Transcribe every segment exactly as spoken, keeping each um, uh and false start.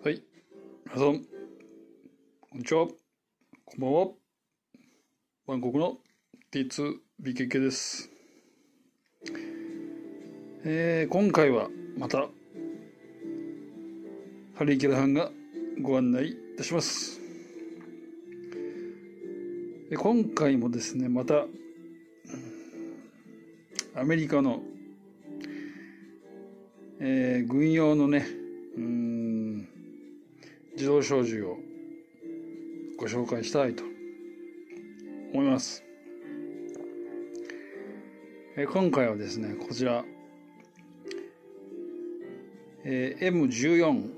はい、皆さん、こんにちは、こんばんは。バンコクの ティーツービーケーケー です、えー。今回はまた、ハリー・ケラハンがご案内いたします。今回もですね、また、アメリカの、えー、軍用のね、うーん自動小銃をご紹介したいと思います。えー、今回はですね、こちら、えー、エムじゅうよん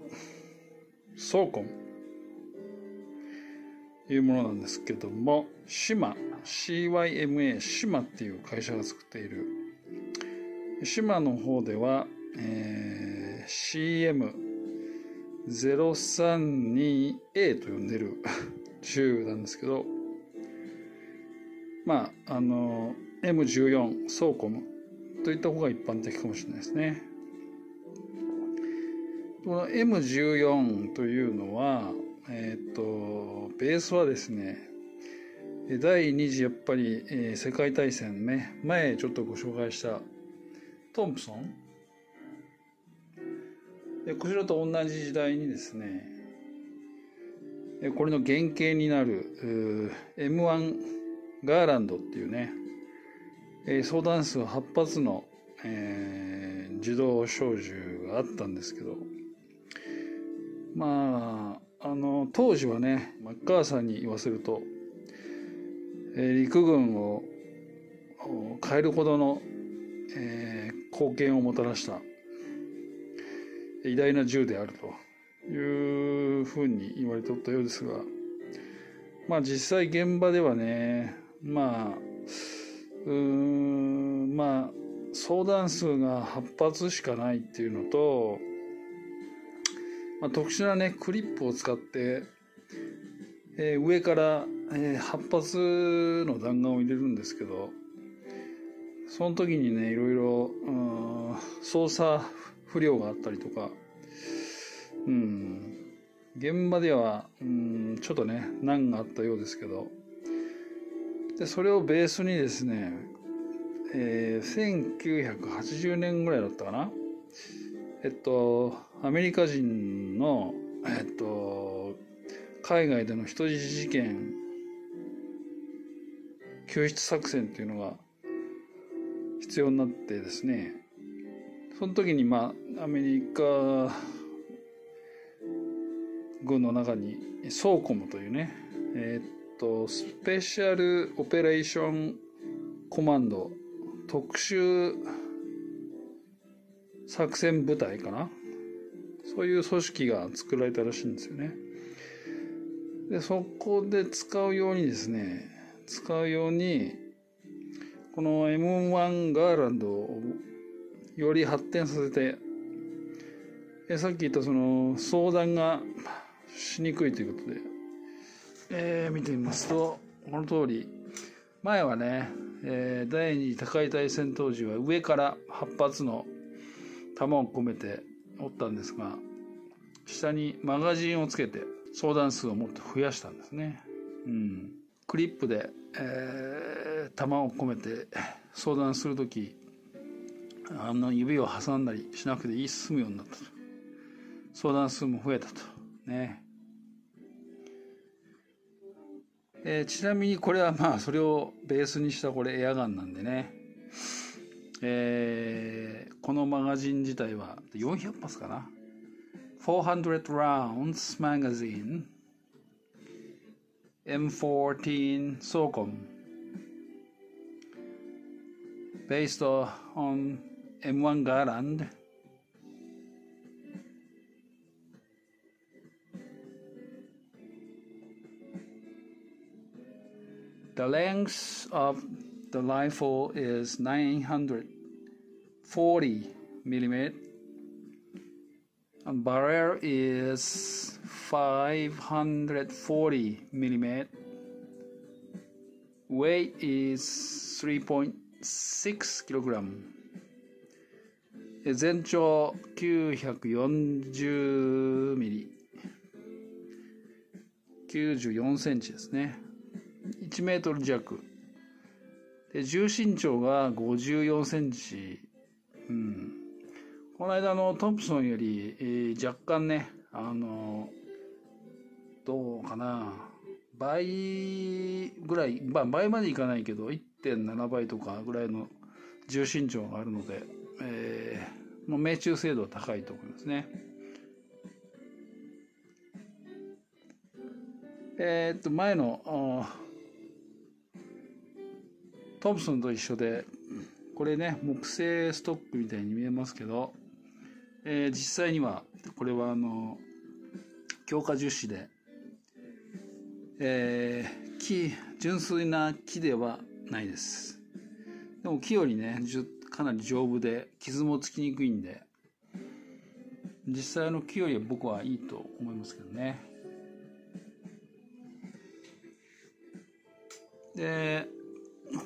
SOCOM というものなんですけども、シーエムエー シーワイエムエー シーエムエー っていう会社が作っている シーエムエー の方では、えー、シーエムゼロさんにエー と呼んでる銃なんですけど、まああの エムじゅうよん SOCOM といった方が一般的かもしれないですね。この エムじゅうよん というのはえっとベースはですね、第二次やっぱり、えー、世界大戦ね、前ちょっとご紹介したトンプソンで、こちらと同じ時代にですね、これの原型になる エムワン ガーランドっていうね、相弾数はち発の、えー、自動小銃があったんですけど、まああの当時はね、マッカーサーに言わせると、えー、陸軍を変えるほどの、えー、貢献をもたらした偉大な銃であるというふうに言われておったようですが、まあ実際現場ではね、まあうーんまあ相弾数がはち発しかないっていうのと、まあ、特殊なねクリップを使って、えー、上から、えー、はち発の弾丸を入れるんですけど、その時にねいろいろ操作不良があったりとか、うん、現場では、うん、ちょっとね難があったようですけど、でそれをベースにですね、えー、せんきゅうひゃくはちじゅうねんぐらいだったかな、えっとアメリカ人の、えっと、海外での人質事件救出作戦っていうのが必要になってですね、その時にまあアメリカ軍の中にソーコムというね、えっとスペシャルオペレーションコマンド特殊作戦部隊かな、そういう組織が作られたらしいんですよね。でそこで使うようにですね、使うようにこの エムワン ガーランドをより発展させて、えさっき言ったその相談がしにくいということで、えー、見てみますとこの通り、前はね、えー、第二次世界大戦当時は上からはち発の弾を込めておったんですが、下にマガジンをつけて相談数をもっと増やしたんですね。うん、クリップで、えー、弾を込めて相談するとき、あの指を挟んだりしなくていい進むようになったと、相談数も増えたとね。えー、ちなみにこれはまあそれをベースにしたこれエアガンなんでね、えー、このマガジン自体はよんひゃく発かな、よんひゃく rounds magazine エムじゅうよん SOCOM based onエムワン Garand the length of the rifle is nine hundred forty millimeters and barrel is five hundred forty millimeters, weight is three point six kilograms,全長 きゅうひゃくよんじゅうミリきゅうじゅうよんセンチですね。いちメートル弱で、重心長がごじゅうよんセンチ。うん、この間のトンプソンより、えー、若干ね、あのどうかな、倍ぐらい、まあ、倍までいかないけど いってんななばいとかぐらいの重心長があるので、えー、もう命中精度は高いと思いますね。えー、っと前のトンプソンと一緒で、これね木製ストックみたいに見えますけど、えー、実際にはこれはあの強化樹脂で、えー、木純粋な木ではないです。でも木よりねかなり丈夫で傷もつきにくいんで、実際の木よりは僕はいいと思いますけどね。で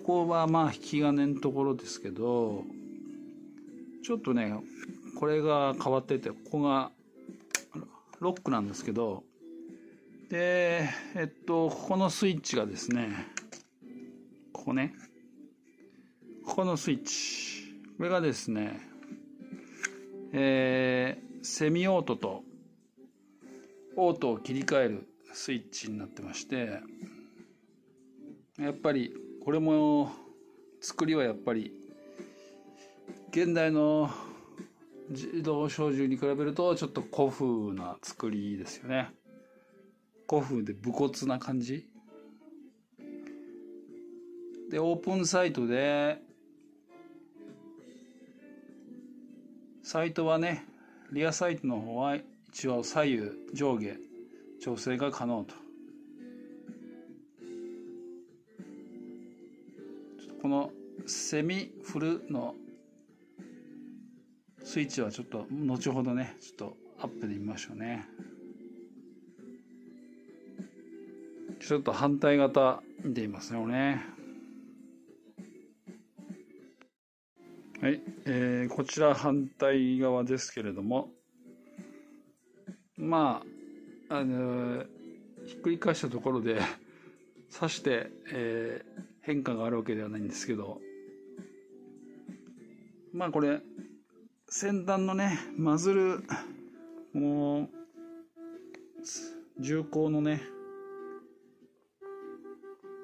ここはまあ引き金のところですけど、ちょっとねこれが変わってて、ここがロックなんですけど、でえっとここのスイッチがですね、ここね、ここのスイッチ、これがですね、えー、セミオートとオートを切り替えるスイッチになってまして、やっぱりこれも作りはやっぱり現代の自動小銃に比べるとちょっと古風な作りですよね。古風で武骨な感じで、オープンサイトで、サイトはねリアサイトの方は一応左右上下調整が可能と。このセミフルのスイッチはちょっと後ほどねちょっとアップで見ましょうね。ちょっと反対型見てみますね、これね。はい、えー、こちら反対側ですけれども、まあ、あのー、ひっくり返したところで刺して、えー変化があるわけではないんですけど、まあこれ先端のねマズル、もう銃口のね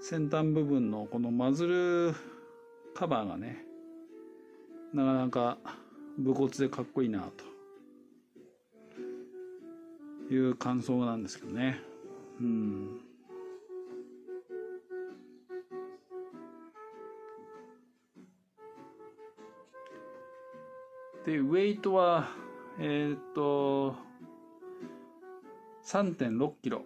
先端部分のこのマズルカバーがねなかなか武骨でかっこいいなという感想なんですけどね。うん、でウェイトはえー、っと さんてんろくキロ、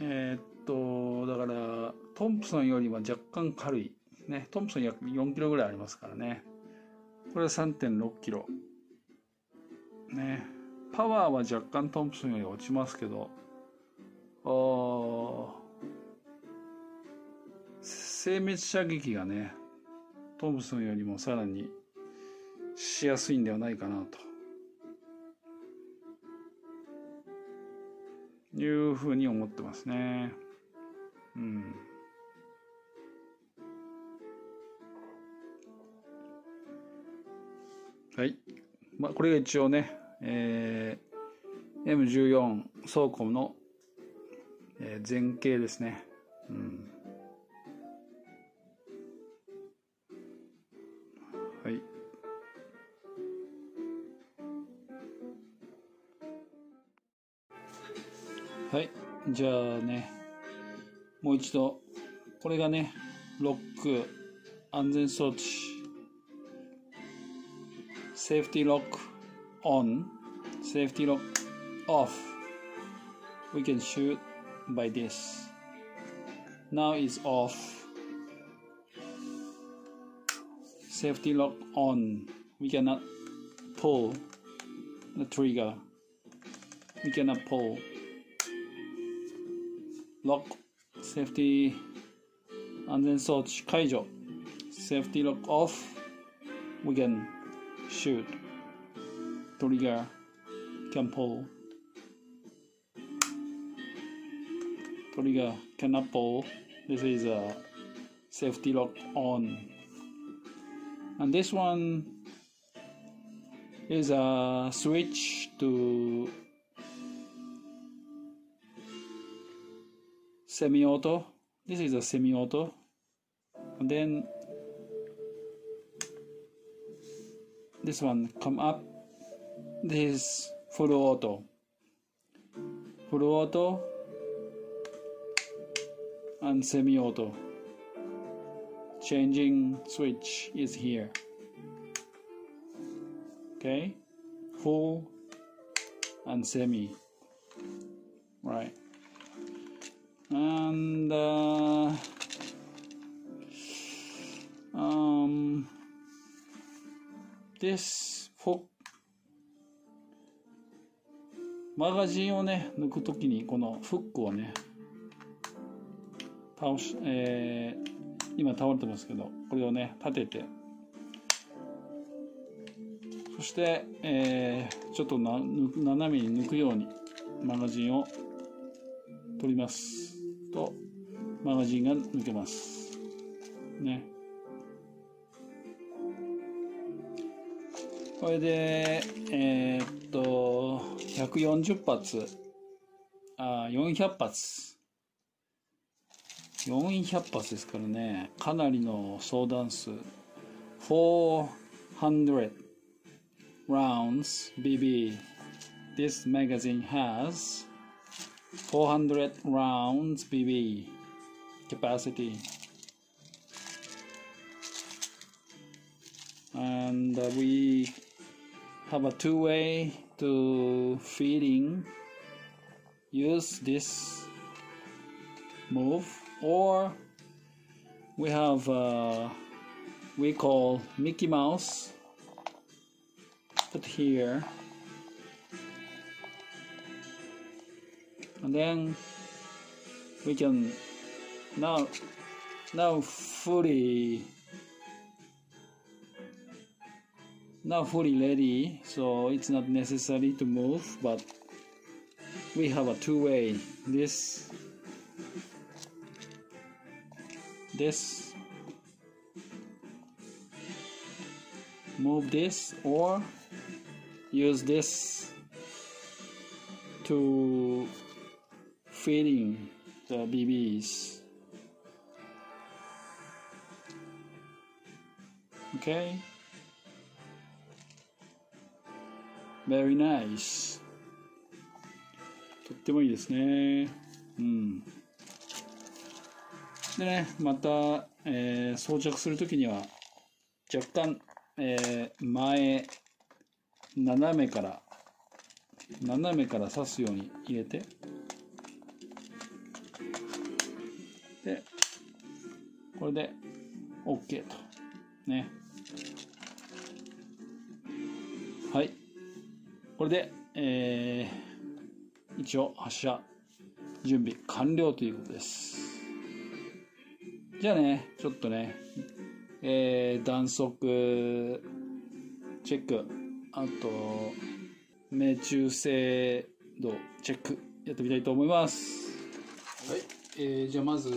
えー、っとだからトンプソンよりは若干軽いね。トンプソン約よんキロぐらいありますからね。これは さんてんろくキロ、ね、パワーは若干トンプソンより落ちますけど、精密射撃がねトンプソンよりもさらにしやすいんではないかなというふうに思ってますね。うん。はい。まあこれが一応ね、えー、エムじゅうよん ソーコムの前景ですね。うん。はい。はい、じゃあねもう一度これがねロック、安全装置、セーフティーロックオン、セーフティーロックオフ、 We can shoot by this, now is off, セーフティーロックオン、 We cannot pull the trigger, We cannot pullロック、セーフティー、安全装置解除、セーフティーロックオフ、We can shoot, トリガー、can pull Toliga cannot pull. This is a safety lock on. And this one is a switch to semi-auto. This is a semi-auto. And then this one come up. This is full auto. Full auto and semi-auto. Changing switch is here. Okay, full and semi. Right. And uh, um, this hook. マガジンをね、抜くときにこのフックをね、倒し、えー、今倒れてますけど、これをね、立てて、そして、えー、ちょっとな斜めに抜くようにマガジンを取りますと、マガジンが抜けます。ね。これで、えー、っと、ひゃくよんじゅう発、あ、よんひゃく発。よんひゃく発ですからね、かなりの相談数。よんひゃく rounds ビービー。This magazine has よんひゃく rounds ビービー capacity. And we have a two-way to feeding. Use this move. Or we have uh, we call Mickey Mouse. Put here, and then we can now now fully now fully ready. So it's not necessary to move, but we have a two-way. This. This move this or use this to feeding the B Bs. Okay, very nice. とってもいいですね。うん。でね、また、えー、装着するときには若干、えー、前斜めから斜めから刺すように入れて、でこれで OK とね。はい、これで、えー、一応発射準備完了ということです。じゃあね、ちょっとね、えー、弾速チェック、あと命中精度チェックやってみたいと思います。はい、えー、じゃあまず、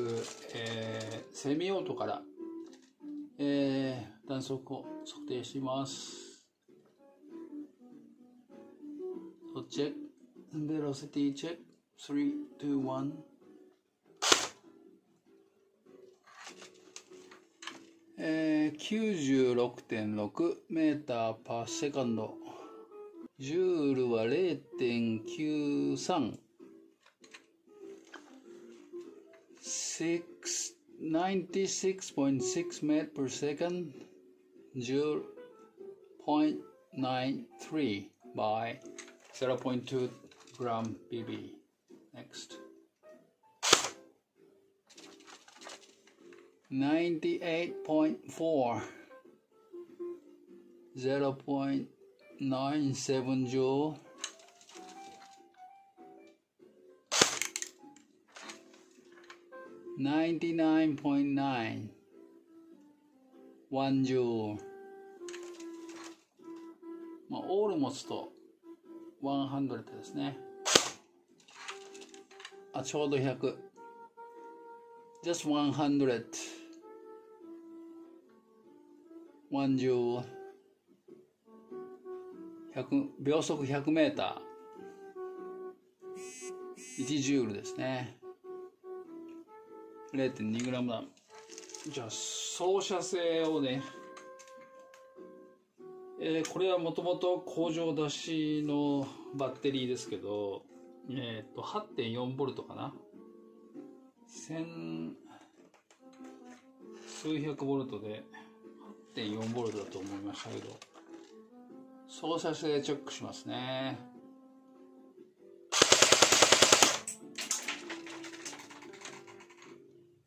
えー、セミオートから、えー、弾速を測定します。チェックベロシティチェックさんにいち。えー、きゅうじゅうろくてんろく メーターパーセカンド。ジュールは ゼロてんきゅうさん。きゅうじゅうろくてんろく メーターパーセカンド。ジュール ゼロてんきゅうさん by ゼロてんに gram bb。 next。きゅうじゅうはちてんよん ゼロてんきゅうなな ジュール。きゅうじゅうきゅうてんきゅう いちジュール。まあオールモストひゃくですね。あ、ちょうどひゃく。Just one hundred, one joule, one hundred秒速ひゃくメーター、いちジュールですね。れいてんに グラムだ。じゃあ放射性をね、えー、これはもともと工場出しのバッテリーですけど、えっと はってんよん ボルトかな、千数百ボルトで はってんよん ボルトだと思いましたけど、放射性チェックしますね。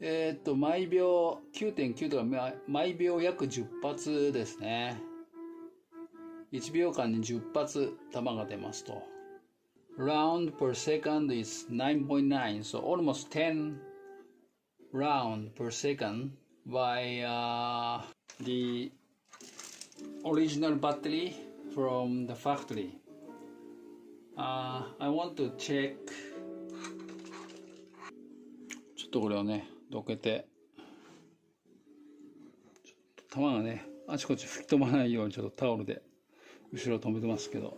えっと毎秒 きゅうてんきゅう とか毎秒約じゅっ発ですね。いちびょうかんにじゅっ発弾が出ますと。Round per second is nine point nine, so almost ten round per second by uh, the original battery from the factory. Uh, I want to check. ちょっとこれをね、どけて、弾がね、あちこち吹き飛ばないようにちょっとタオルで後ろ止めてますけど。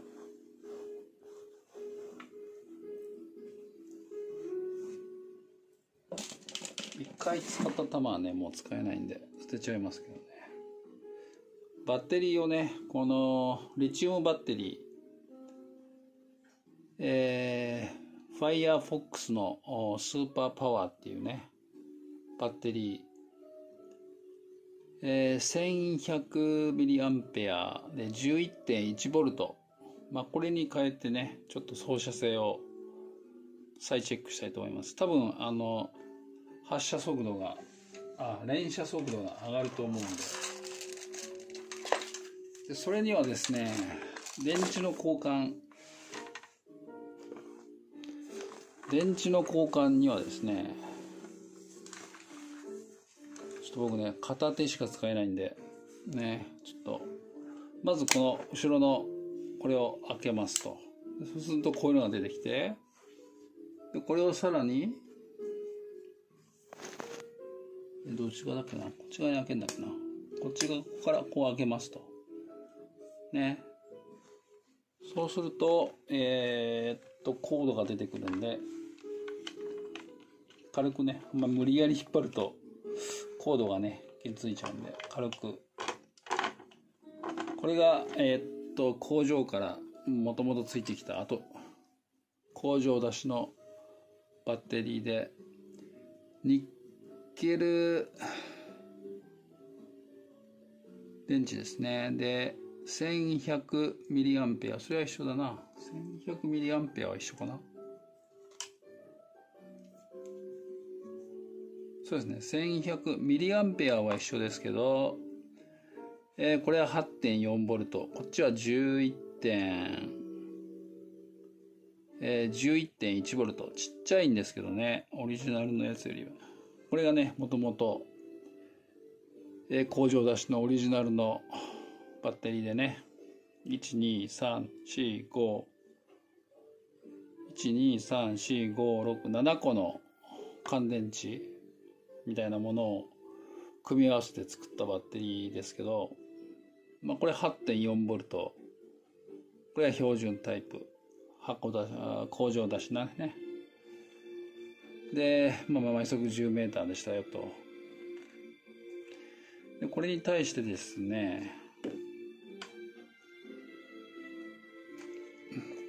いっかい使った弾はねもう使えないんで捨てちゃいますけどね。バッテリーをね、このリチウムバッテリー、えー、Firefox のースーパーパワーっていうねバッテリー、えー、せんひゃくミリアンペア で じゅういってんいち ボルト、まあ、これに変えてねちょっと放射性を再チェックしたいと思います。多分あの発射速度が、あ、連射速度が上がると思うんで、でそれにはですね、電池の交換電池の交換にはですね、ちょっと僕ね片手しか使えないんでね、ちょっとまずこの後ろのこれを開けますと、そうするとこういうのが出てきて、でこれをさらにどっち側だっけな、こっち側に開けんだっけな、こっち側からこう開けますとね。そうするとえー、っとコードが出てくるんで、軽くね、まあ、無理やり引っ張るとコードがねくっついちゃうんで、軽くこれがえー、っと工場からもともとついてきたあと工場出しのバッテリーでにニッケル電池ですね。で せんひゃくミリアンペア、 それは一緒だな。 せんひゃくミリアンペア は一緒かな。そうですね、 せんひゃくミリアンペア は一緒ですけど、えー、これは はってんよん ボルト、こっちは じゅういってんいち ボルト、ちっちゃいんですけどね、オリジナルのやつよりは。これがねもともと工場出しのオリジナルのバッテリーでね、いちにさんよんごいちにさんよんごろくなな個の乾電池みたいなものを組み合わせて作ったバッテリーですけど、まあ、これ はってんよん ボルト、これは標準タイプ箱出し、工場出しなんですね。で、まあ、毎速じゅうメーターでしたよと。でこれに対してですね、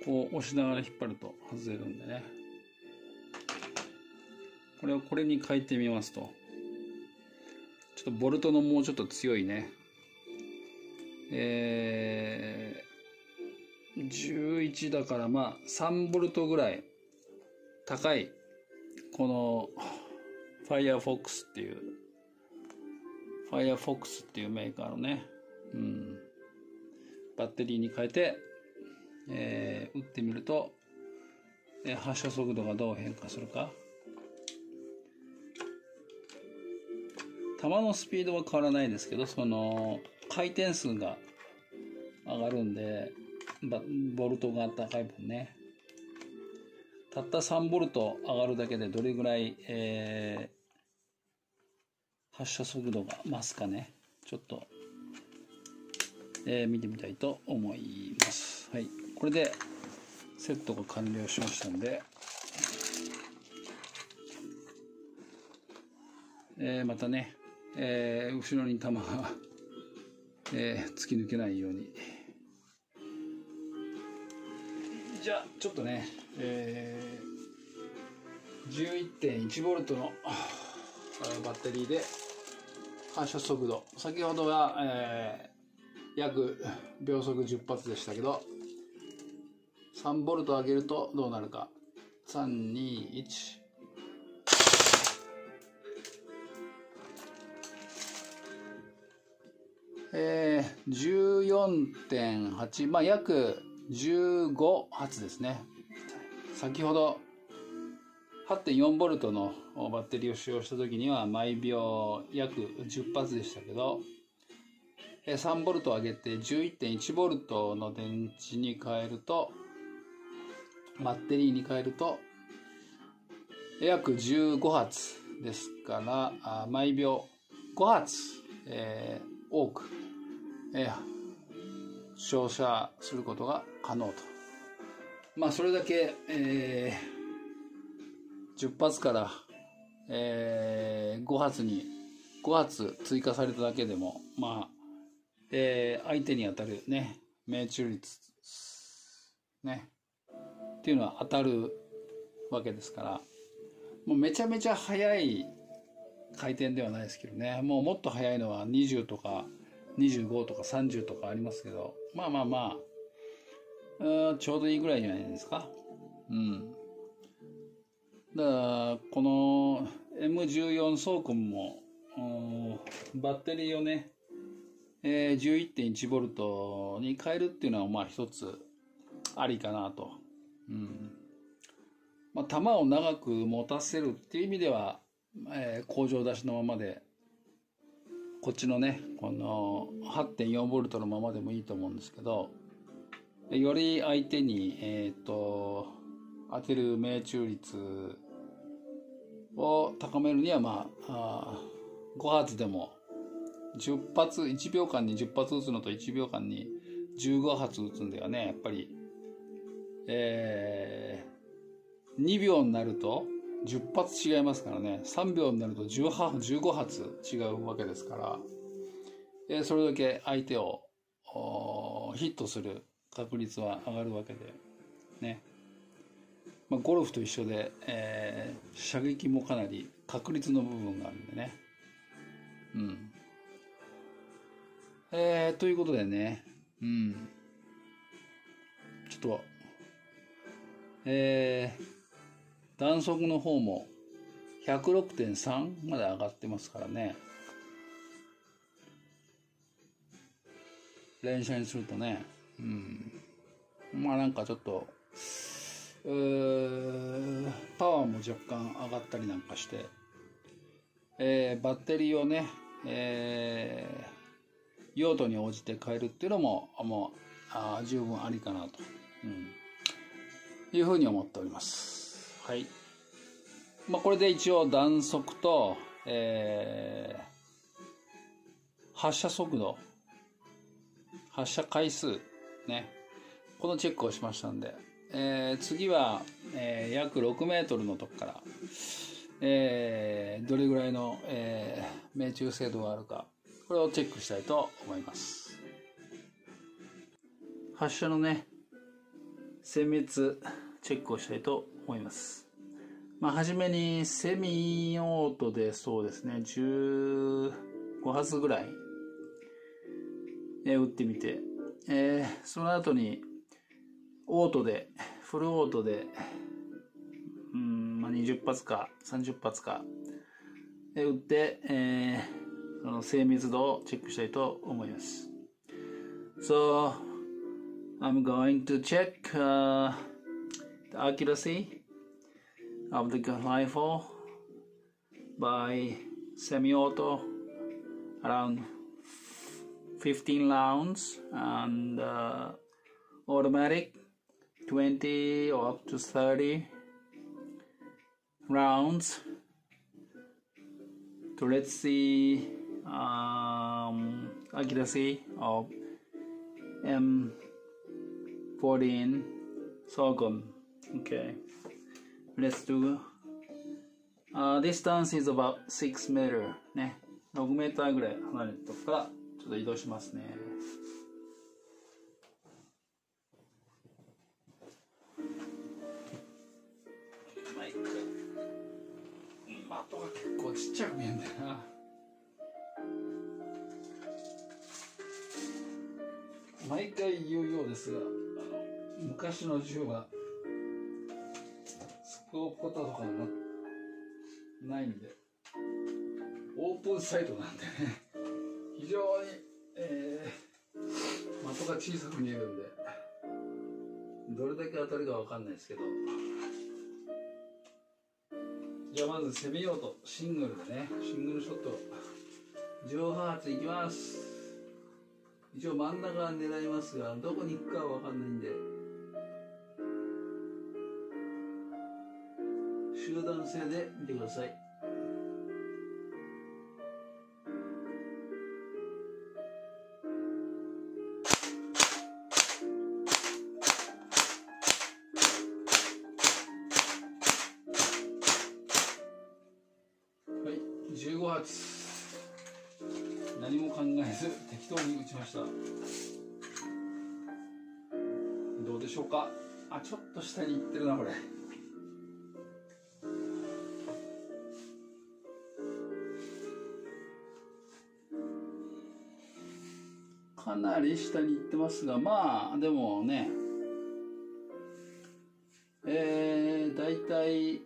こう押しながら引っ張ると外れるんでね、これをこれに変えてみますと、ちょっとボルトのもうちょっと強いね、えー、じゅういちだから、まあさんボルトぐらい高いこの Firefox っていう Firefox っていうメーカーのね、うん、バッテリーに変えて、えー、打ってみると、えー、発射速度がどう変化するか。球のスピードは変わらないですけど、その回転数が上がるんで、ボルトが高い分ね、たったさんボルト上がるだけでどれぐらい、え発射速度が増すかね、ちょっと、えー、見てみたいと思います。はい、これでセットが完了しましたので、えー、またね、えー、後ろに弾が、えー、突き抜けないように。じゃあちょっとね、えー、じゅういってんいちボルト のバッテリーで反射速度、先ほどは、えー、約秒速じゅっぱつでしたけど、さんボルト 上げるとどうなるか。さんにいち、えー、じゅうよんてんはち、まあ約じゅうごはつですね。先ほど はちてんよんボルト のバッテリーを使用した時には毎秒約じゅっぱつでしたけど、さんボルト 上げて じゅういってんいちボルト の電池に変えると、バッテリーに変えると約じゅうごはつですから、毎秒ごはつ、えー、多く、えー、照射することが可能と。まあそれだけ、えー、じゅっぱつから、えー、ごはつにごはつ追加されただけでも、まあ、えー、相手に当たるね、命中率ねっていうのは当たるわけですから、もうめちゃめちゃ速い回転ではないですけどね、もうもっと速いのはにじゅうとかにじゅうごとかさんじゅうとかありますけど、まあまあまあ、うん、ちょうどいいぐらいじゃないですか。うん。だから、この エムじゅうよん SOCOMも、バッテリーをね、えー、じゅういってんいちボルト に変えるっていうのは、まあ一つありかなと。うん。まあ、弾を長く持たせるっていう意味では、えー、工場出しのままで、こっちのね、この はちてんよんボルト のままでもいいと思うんですけど、より相手に、えー、と当てる命中率を高めるには、まあ、あごはつでもじゅっぱつ、いちびょうかんにじゅっぱつ撃つのといちびょうかんにじゅうごはつ撃つんではね、やっぱり、えー、にびょうになるとじゅっぱつ違いますからね、さんびょうになるとじゅうごはつ違うわけですから、それだけ相手をヒットする確率は上がるわけでね、まあ、ゴルフと一緒で、えー、射撃もかなり確率の部分があるんでね、うん、えー、ということでね、うん、ちょっとえー弾速の方も ひゃくろくてんさん まで上がってますからね、連射にするとね、うん、まあなんかちょっとパワーも若干上がったりなんかして、えー、バッテリーをね、えー、用途に応じて変えるっていうのももうあ十分ありかなと、うん、いうふうに思っております。はい、まあ、これで一応弾速と、えー、発射速度、発射回数ね、このチェックをしましたんで、えー、次は、えー、約ろくメートルのとこから、えー、どれぐらいの、えー、命中精度があるか、これをチェックしたいと思います。発射のね、精密チェックをしたいと思います思います。まあ、初めにセミオートでそうですね、じゅうごはつぐらい、えー、打ってみて、えー、その後にオートで、フルオートで、うーん、まあ、にじゅっぱつかさんじゅっぱつか、えー、打って、えー、その精密度をチェックしたいと思います。So, I'm going to check、uh,The accuracy of the rifle by semi-auto around fifteen rounds and uh, automatic twenty or up to thirty rounds So let's see um, accuracy of M fourteen SOCOM. Okay, let's do uh, distance is about six meters ね、ろくメーターぐらい離れたとこからちょっと移動しますね。マイク的が結構ちっちゃく見えんだよな。毎回言うようですが、あの昔の銃はスコープ型とかなないんでオープンサイトなんでね、非常に、えー、的が小さく見えるんでどれだけ当たるかわかんないですけど、じゃあまず攻めようとシングルでね、シングルショットじゅうはち発いきます。一応真ん中は狙いますが、どこに行くかは分かんないんで、集団性で見てください。はい、じゅうご発。何も考えず適当に打ちました。どうでしょうか。あ、ちょっと下に行ってるなこれ。かなり下に行ってますが、まあでもね、えー、だいたいい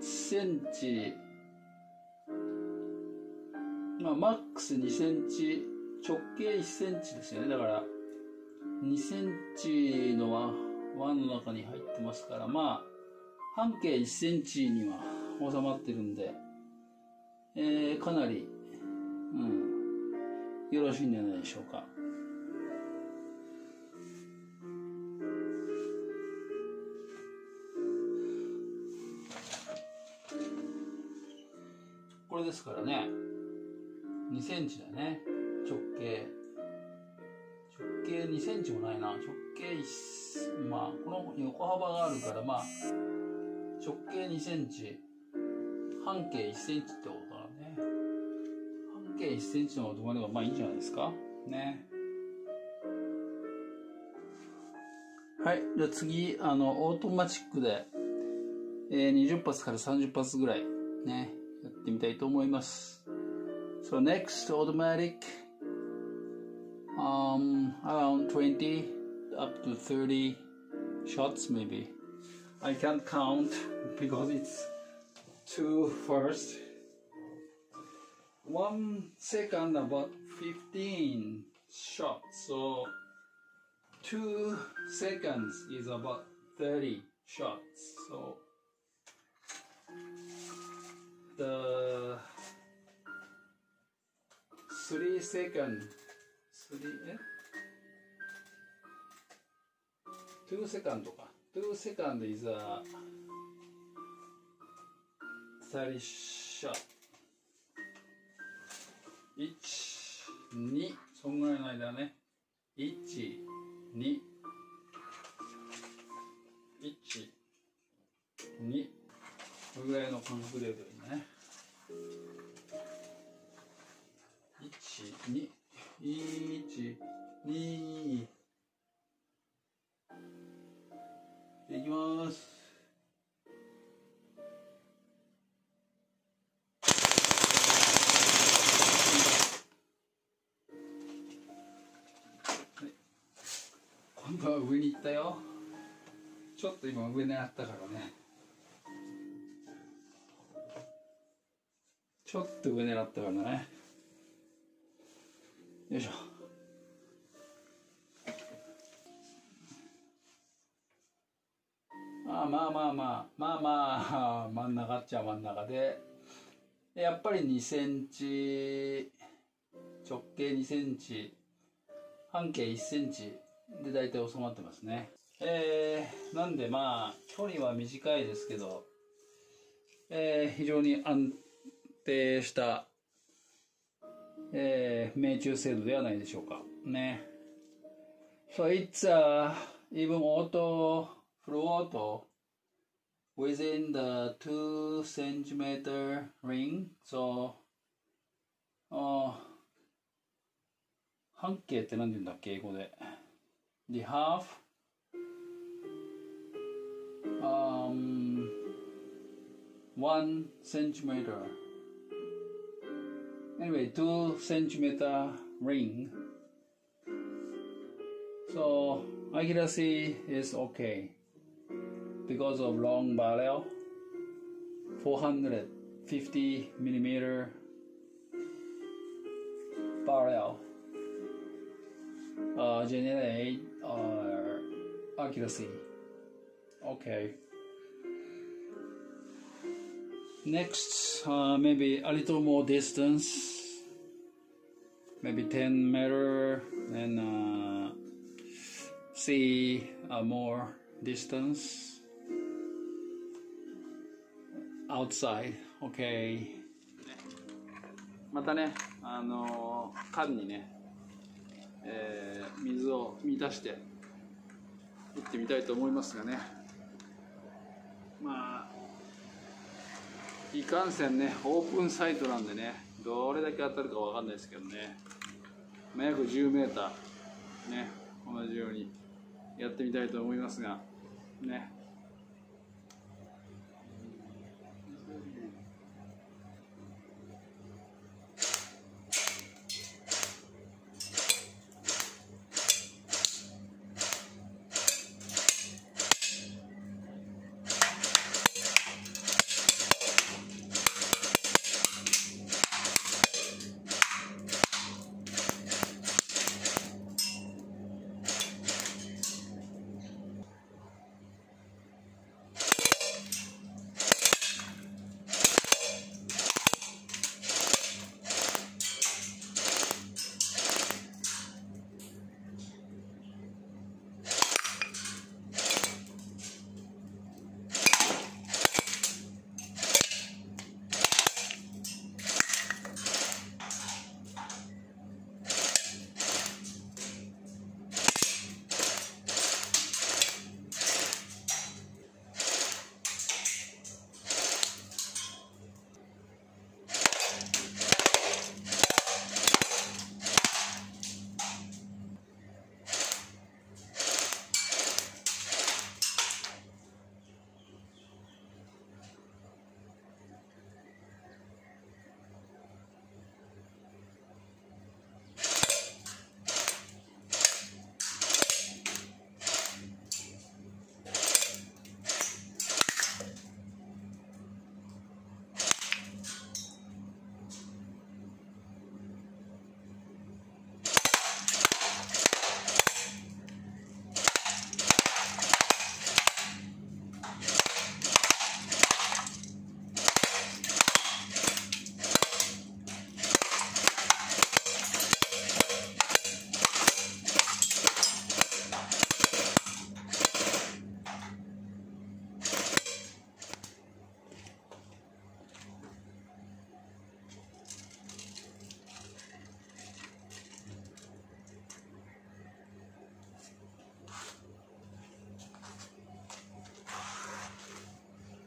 ちセンチ。まあ、マックスにセンチ、直径いちセンチですよね。だからにセンチの輪の中に入ってますから、まあ半径いちセンチには収まってるんで、えー、かなり、うん、よろしいんじゃないでしょうか。これですからね、にセンチだよね。直径直径にセンチもないな、直径いち、まあこの横幅があるから、まあ直径にセンチ半径いちセンチってことだね。半径いちセンチの止まればまあいいんじゃないですかね。はい、じゃあ次、あのオートマチックで、えー、にじゅっ発からさんじゅっ発ぐらいねやってみたいと思います。So next automatic, um, around twenty up to thirty shots maybe. I can't count because it's too fast. One second about fifteen shots. So two seconds is about thirty shots. So the Three seconds, three, eh? two seconds, two seconds is a thirty shot. Each, two, そんぐらいの間ね。一、二、一、二、これぐらいの感覚レベルね。いち、に、いち、にいきます。はい、今度は上に行ったよ。ちょっと今上狙ったからね、ちょっと上狙ったからね。よいしょ。まあまあまあまあまあまあ真ん中っちゃ真ん中で、やっぱりにセンチ、直径にセンチ、半径いちセンチで大体収まってますね。えー、なんでまあ距離は短いですけど、えー、非常に安定定した、えー、命中精度ではないでしょうか。ね。So it's、uh, even auto, full auto within the two centimeter ring. So、uh, 半径って何て言うんだっけ英語で。The half、um, one centimeter. Anyway, two centimeter ring. So accuracy is okay because of long barrel, four hundred fifty millimeter barrel. Uh, generate uh, accuracy. Okay. Next, uh, maybe a little more distance, maybe ten meter, and uh, see uh, more distance outside. Okay. またね、あの缶にね。えー、水を満たして打ってみたいと思いますがね、まあいかんせんねオープンサイトなんでね、どれだけ当たるかわかんないですけどね、まあ、約 じゅうメーター ね、同じようにやってみたいと思いますがね。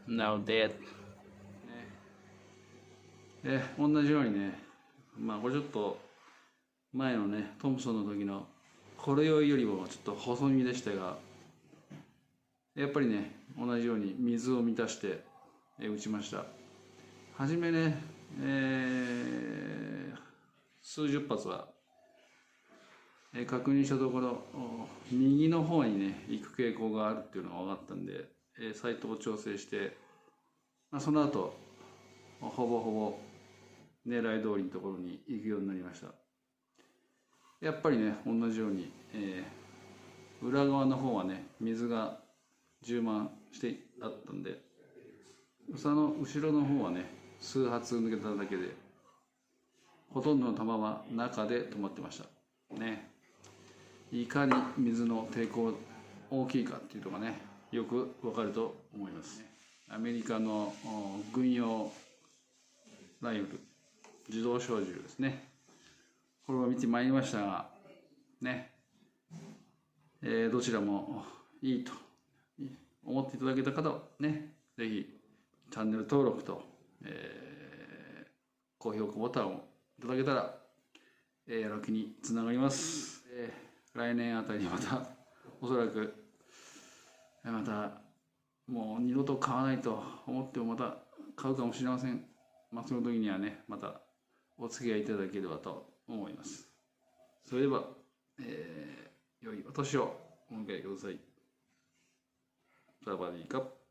Now that、ね、で同じようにね、まあこれちょっと前のねトムソンの時のこれよりもちょっと細身でしたが、やっぱりね同じように水を満たして打ちました。初めね、えー、数十発は確認したところ右の方にね行く傾向があるっていうのが分かったんで、サイトを調整して、まあ、その後ほぼほぼ狙い通りのところに行くようになりました。やっぱりね同じように、えー、裏側の方はね水が充満してあったんで、その後ろの方はね数発抜けただけでほとんどの弾は中で止まってましたね。いかに水の抵抗大きいかっていうのがねよくわかると思います。アメリカの軍用ライフル自動小銃ですね。これを見てまいりましたがね、えー、どちらもいいと思っていただけた方はね、ぜひチャンネル登録と、えー、高評価ボタンをいただけたら、えー、ラッキーにつながります、えー、来年あたりにまたおそらくまたもう二度と買わないと思ってもまた買うかもしれません。まあ、その時にはね、またお付き合いいただければと思います。それでは、えー、良いお年をお迎えください。サバディーカップ。